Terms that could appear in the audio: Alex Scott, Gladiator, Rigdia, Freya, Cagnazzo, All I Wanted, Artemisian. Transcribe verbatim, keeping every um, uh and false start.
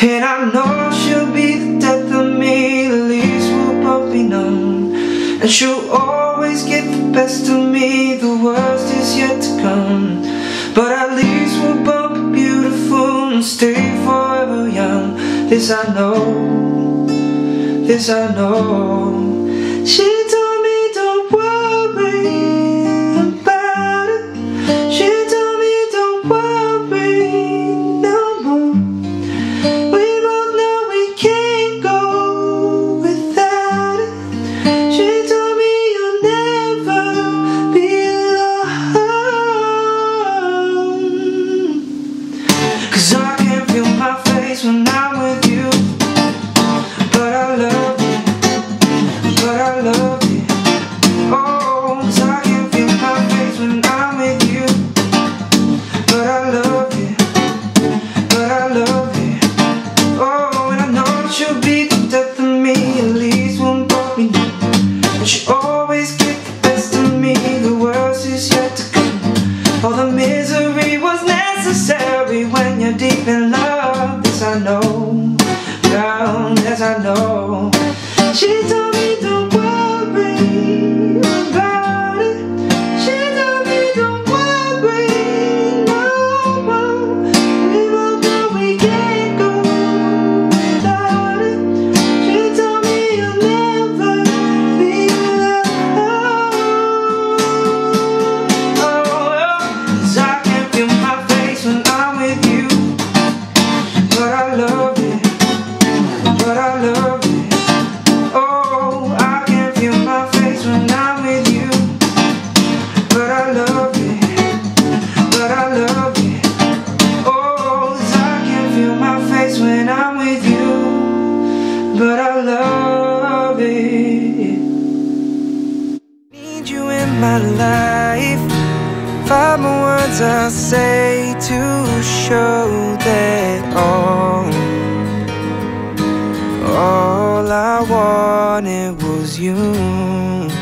And I know she'll be the death of me, the leaves will both be numb, and she'll always get the best of me, the worst is yet to come. But at least we'll both be beautiful and stay forever young. This I know, this I know. She told me don't worry about it. She told me don't worry no more. We both know we can't go without it. She told me you'll never be alone. Cause I can feel my face when I'm with you. But I love you. But I love you. Oh, cause I can feel my face when I'm with you. But I love you. But I love you. Oh, and I know she'll be the death of me, at least won't bore me. And she'll always get the best of me, the worst is yet to come. All the misery was necessary when you're deep in love. This I know, girl, yes I know. She told me don't worry about it. She told me don't worry no more. We both know we can't go without it. She told me you'll never be alone. Oh, cause I can feel my face when I'm with you. But I love it. But I love it. When I'm with you, but I love it. Need you in my life. Five more words I'll say to show that all, all I wanted was you.